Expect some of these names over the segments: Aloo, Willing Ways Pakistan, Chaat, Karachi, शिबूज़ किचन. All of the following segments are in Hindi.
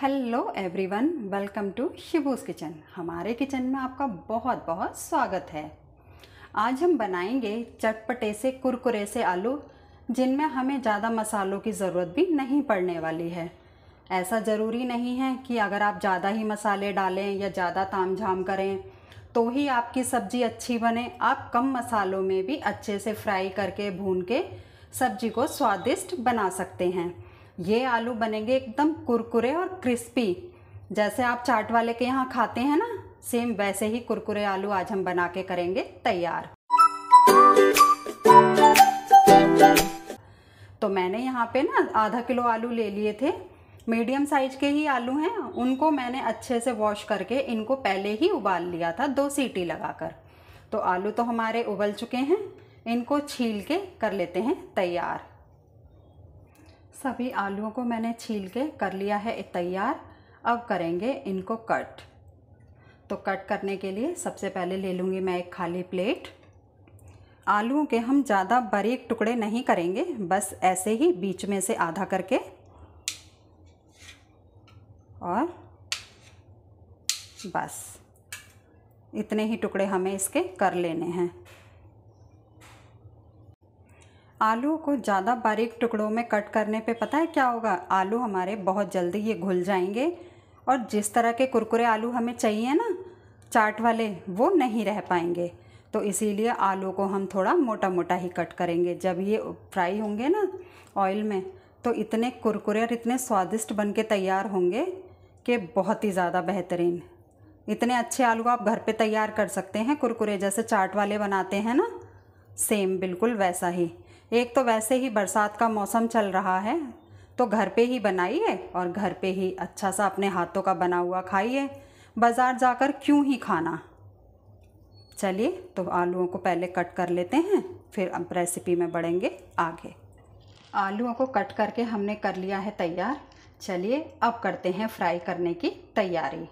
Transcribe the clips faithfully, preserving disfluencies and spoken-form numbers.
Hello everyone, welcome to शिबूज़ किचन। हमारे किचन में आपका बहुत बहुत स्वागत है। आज हम बनाएंगे चटपटे से कुरकुरे से आलू, जिनमें हमें ज़्यादा मसालों की ज़रूरत भी नहीं पड़ने वाली है। ऐसा ज़रूरी नहीं है कि अगर आप ज़्यादा ही मसाले डालें या ज़्यादा ताम झाम करें तो ही आपकी सब्ज़ी अच्छी बने। आप कम मसालों में भी अच्छे से फ्राई करके भून के सब्ज़ी को स्वादिष्ट बना सकते हैं। ये आलू बनेंगे एकदम कुरकुरे और क्रिस्पी, जैसे आप चाट वाले के यहाँ खाते हैं ना, सेम वैसे ही कुरकुरे आलू आज हम बना के करेंगे तैयार। तो मैंने यहाँ पे ना आधा किलो आलू ले लिए थे, मीडियम साइज के ही आलू हैं। उनको मैंने अच्छे से वॉश करके इनको पहले ही उबाल लिया था दो सीटी लगाकर। तो आलू तो हमारे उबल चुके हैं, इनको छील के कर लेते हैं तैयार। सभी आलूओं को मैंने छील के कर लिया है तैयार। अब करेंगे इनको कट। तो कट करने के लिए सबसे पहले ले लूँगी मैं एक खाली प्लेट। आलूओं के हम ज़्यादा बारीक टुकड़े नहीं करेंगे, बस ऐसे ही बीच में से आधा करके और बस इतने ही टुकड़े हमें इसके कर लेने हैं। आलू को ज़्यादा बारीक टुकड़ों में कट करने पे पता है क्या होगा, आलू हमारे बहुत जल्दी ये घुल जाएंगे और जिस तरह के कुरकुरे आलू हमें चाहिए ना चाट वाले, वो नहीं रह पाएंगे। तो इसीलिए आलू को हम थोड़ा मोटा मोटा ही कट करेंगे। जब ये फ्राई होंगे ना ऑयल में तो इतने कुरकुरे और इतने स्वादिष्ट बन के तैयार होंगे कि बहुत ही ज़्यादा बेहतरीन। इतने अच्छे आलू आप घर पे तैयार कर सकते हैं कुरकुरे, जैसे चाट वाले बनाते हैं ना, सेम बिल्कुल वैसा ही। एक तो वैसे ही बरसात का मौसम चल रहा है, तो घर पे ही बनाइए और घर पे ही अच्छा सा अपने हाथों का बना हुआ खाइए, बाज़ार जाकर क्यों ही खाना। चलिए तो आलूओं को पहले कट कर लेते हैं, फिर अब रेसिपी में बढ़ेंगे आगे। आलूओं को कट करके हमने कर लिया है तैयार। चलिए अब करते हैं फ्राई करने की तैयारी।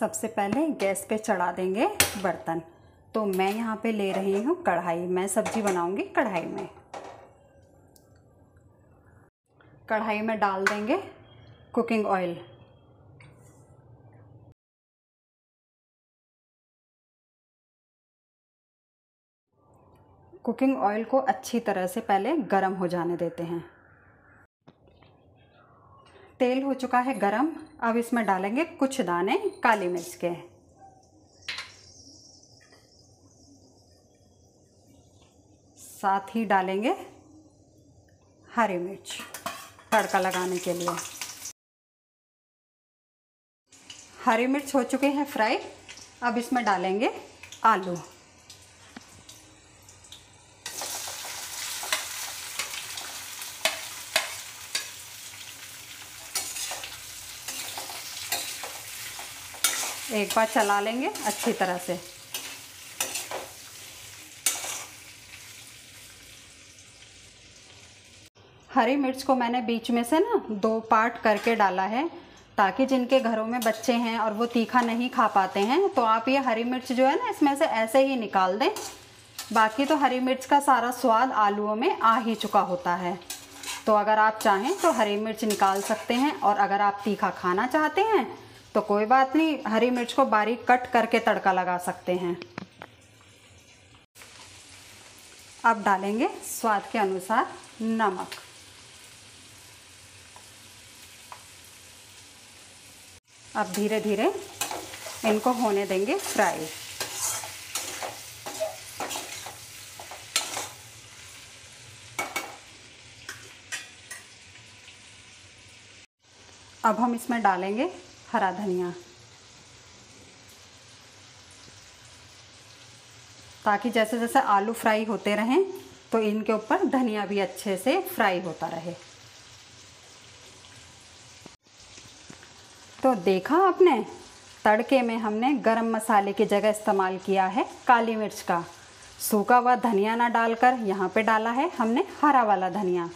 सबसे पहले गैस पे चढ़ा देंगे बर्तन। तो मैं यहाँ पे ले रही हूँ कढ़ाई, मैं सब्ज़ी बनाऊँगी कढ़ाई में। कढ़ाई में डाल देंगे कुकिंग ऑयल। कुकिंग ऑयल को अच्छी तरह से पहले गरम हो जाने देते हैं। तेल हो चुका है गरम, अब इसमें डालेंगे कुछ दाने काली मिर्च के। साथ ही डालेंगे हरी मिर्च तड़का लगाने के लिए। हरी मिर्च हो चुके हैं फ्राई, अब इसमें डालेंगे आलू। एक बार चला लेंगे अच्छी तरह से। हरी मिर्च को मैंने बीच में से ना दो पार्ट करके डाला है, ताकि जिनके घरों में बच्चे हैं और वो तीखा नहीं खा पाते हैं तो आप ये हरी मिर्च जो है ना इसमें से ऐसे ही निकाल दें। बाकी तो हरी मिर्च का सारा स्वाद आलूओं में आ ही चुका होता है। तो अगर आप चाहें तो हरी मिर्च निकाल सकते हैं, और अगर आप तीखा खाना चाहते हैं तो कोई बात नहीं, हरी मिर्च को बारीक कट करके तड़का लगा सकते हैं। अब डालेंगे स्वाद के अनुसार नमक। अब धीरे धीरे इनको होने देंगे फ्राई। अब हम इसमें डालेंगे हरा धनिया, ताकि जैसे जैसे आलू फ्राई होते रहें तो इनके ऊपर धनिया भी अच्छे से फ्राई होता रहे। तो देखा आपने, तड़के में हमने गरम मसाले की जगह इस्तेमाल किया है काली मिर्च का। सूखा हुआ धनिया ना डालकर यहाँ पे डाला है हमने हरा वाला धनिया।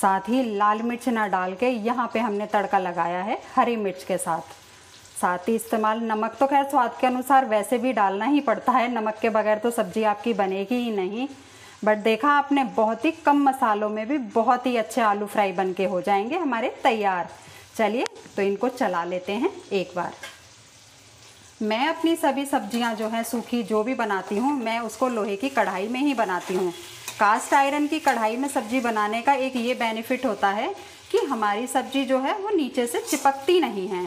साथ ही लाल मिर्च ना डाल के यहाँ पे हमने तड़का लगाया है हरी मिर्च के साथ। साथ ही इस्तेमाल नमक तो खैर स्वाद के अनुसार वैसे भी डालना ही पड़ता है, नमक के बगैर तो सब्ज़ी आपकी बनेगी ही नहीं। बट देखा आपने, बहुत ही कम मसालों में भी बहुत ही अच्छे आलू फ्राई बनके हो जाएंगे हमारे तैयार। चलिए तो इनको चला लेते हैं एक बार। मैं अपनी सभी सब्जियां जो हैं सूखी जो भी बनाती हूँ, मैं उसको लोहे की कढ़ाई में ही बनाती हूँ। कास्ट आयरन की कढ़ाई में सब्जी बनाने का एक ये बेनिफिट होता है कि हमारी सब्जी जो है वो नीचे से चिपकती नहीं है।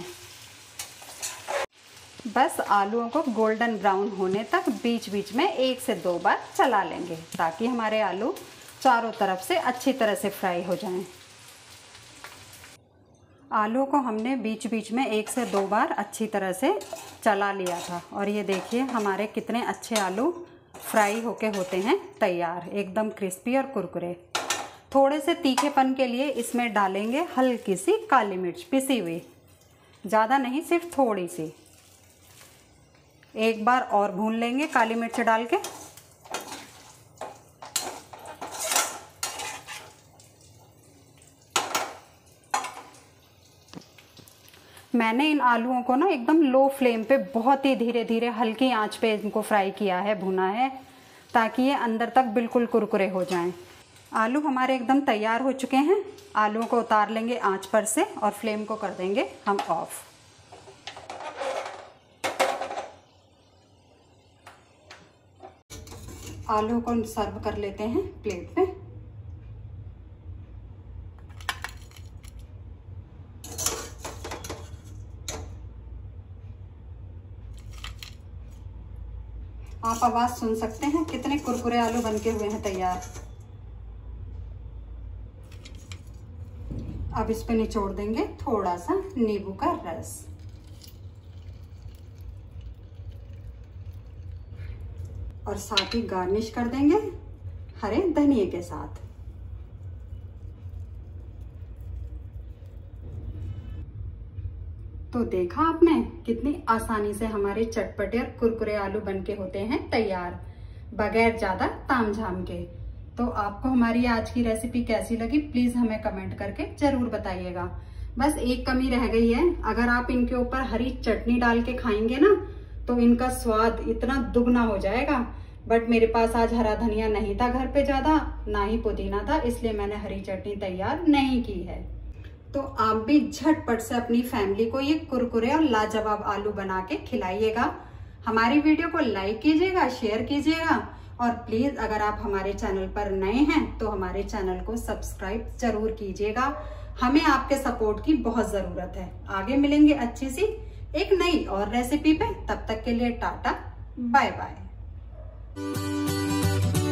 बस आलूओं को गोल्डन ब्राउन होने तक बीच बीच में एक से दो बार चला लेंगे, ताकि हमारे आलू चारों तरफ से अच्छी तरह से फ्राई हो जाएं। आलू को हमने बीच बीच में एक से दो बार अच्छी तरह से चला लिया था और ये देखिए हमारे कितने अच्छे आलू फ्राई होके होते हैं तैयार, एकदम क्रिस्पी और कुरकुरे। थोड़े से तीखेपन के लिए इसमें डालेंगे हल्की सी काली मिर्च पिसी हुई, ज़्यादा नहीं सिर्फ थोड़ी सी। एक बार और भून लेंगे काली मिर्च डाल के। मैंने इन आलूओं को ना एकदम लो फ्लेम पे बहुत ही धीरे धीरे हल्की आंच पे इनको फ्राई किया है, भुना है, ताकि ये अंदर तक बिल्कुल कुरकुरे हो जाएं। आलू हमारे एकदम तैयार हो चुके हैं। आलूओं को उतार लेंगे आंच पर से और फ्लेम को कर देंगे हम ऑफ। आलू को सर्व कर लेते हैं प्लेट में। आप आवाज सुन सकते हैं कितने कुरकुरे आलू बनके हुए हैं तैयार। अब इस पे निचोड़ देंगे थोड़ा सा नींबू का रस। और साथ ही गार्निश कर देंगे हरे धनिए के साथ। तो देखा आपने कितनी आसानी से हमारे चटपटे और कुरकुरे आलू बनके होते हैं तैयार, बगैर ज्यादा तामझाम के। तो आपको हमारी आज की रेसिपी कैसी लगी प्लीज हमें कमेंट करके जरूर बताइएगा। बस एक कमी रह गई है, अगर आप इनके ऊपर हरी चटनी डाल के खाएंगे ना तो इनका स्वाद इतना दुगना हो जाएगा। बट मेरे पास आज हरा धनिया नहीं था घर पे ज्यादा, ना ही पुदीना था, इसलिए मैंने हरी चटनी तैयार नहीं की है। तो आप भी झटपट से अपनी फैमिली को ये कुरकुरे और लाजवाब आलू बना के खिलाइएगा। हमारी वीडियो को लाइक कीजिएगा, शेयर कीजिएगा और प्लीज अगर आप हमारे चैनल पर नए हैं तो हमारे चैनल को सब्सक्राइब जरूर कीजिएगा। हमें आपके सपोर्ट की बहुत जरूरत है। आगे मिलेंगे अच्छी सी एक नई और रेसिपी पे, तब तक के लिए टाटा बाय बाय।